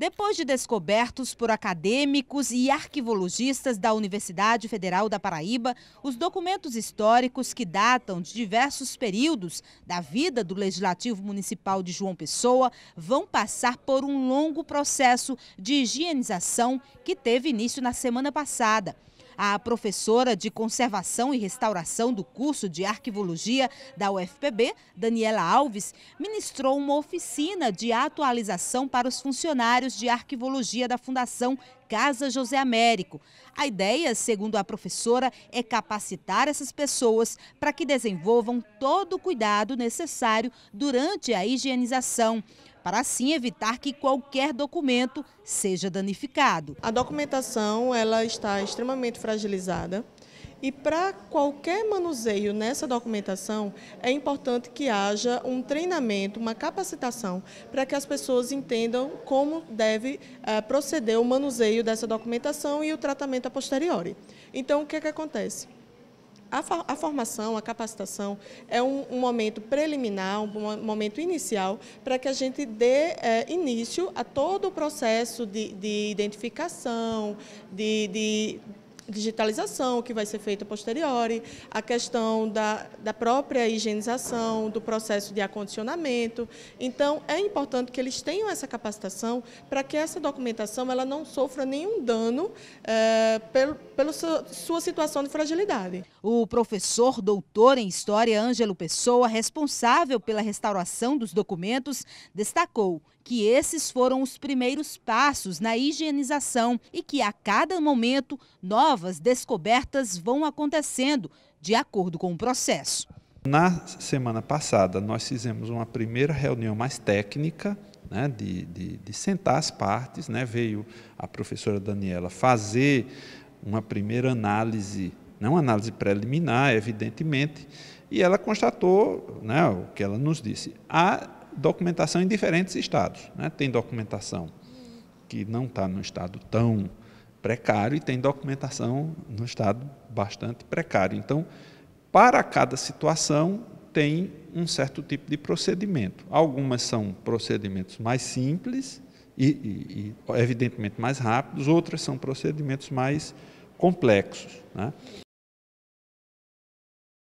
Depois de descobertos por acadêmicos e arquivologistas da Universidade Federal da Paraíba, os documentos históricos que datam de diversos períodos da vida do Legislativo Municipal de João Pessoa vão passar por um longo processo de higienização que teve início na semana passada. A professora de Conservação e Restauração do curso de Arquivologia da UFPB, Daniela Alves, ministrou uma oficina de atualização para os funcionários de Arquivologia da Fundação Casa José Américo. A ideia, segundo a professora, é capacitar essas pessoas para que desenvolvam todo o cuidado necessário durante a higienização, para assim evitar que qualquer documento seja danificado. A documentação ela está extremamente fragilizada e para qualquer manuseio nessa documentação é importante que haja um treinamento, uma capacitação para que as pessoas entendam como deve proceder o manuseio dessa documentação e o tratamento a posteriori. Então o que é que acontece? A formação, a capacitação é um momento preliminar, um momento inicial, para que a gente dê início a todo o processo de identificação, de digitalização que vai ser feita posteriori, a questão da própria higienização, do processo de acondicionamento. Então, é importante que eles tenham essa capacitação para que essa documentação ela não sofra nenhum dano pela sua situação de fragilidade. O professor doutor em História Ângelo Pessoa, responsável pela restauração dos documentos, destacou que esses foram os primeiros passos na higienização e que a cada momento novas descobertas vão acontecendo de acordo com o processo. Na semana passada nós fizemos uma primeira reunião mais técnica, né, de sentar as partes, né, veio a professora Daniela fazer uma primeira análise, não análise preliminar, evidentemente, e ela constatou, né, o que ela nos disse, a documentação em diferentes estados, né? Tem documentação que não está no estado tão precário e tem documentação no estado bastante precário. Então, para cada situação tem um certo tipo de procedimento. Algumas são procedimentos mais simples e evidentemente mais rápidos, outras são procedimentos mais complexos, né?